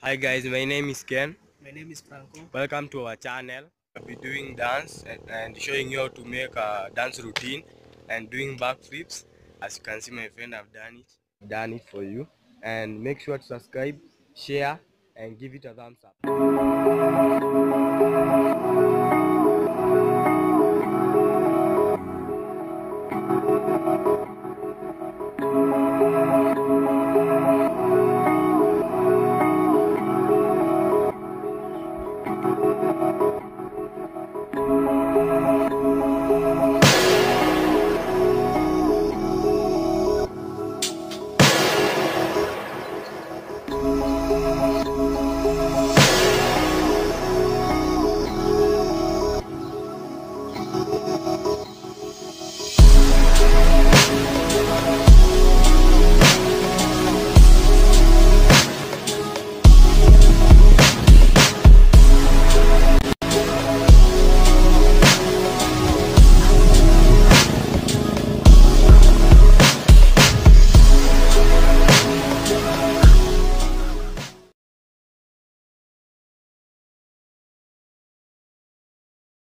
Hi guys, my name is Ken. My name is Franco. Welcome to our channel. We'll be doing dance and showing you how to make a dance routine and doing backflips. As you can see, my friend, I've done it for you. And make sure to subscribe, share, and give it a thumbs up.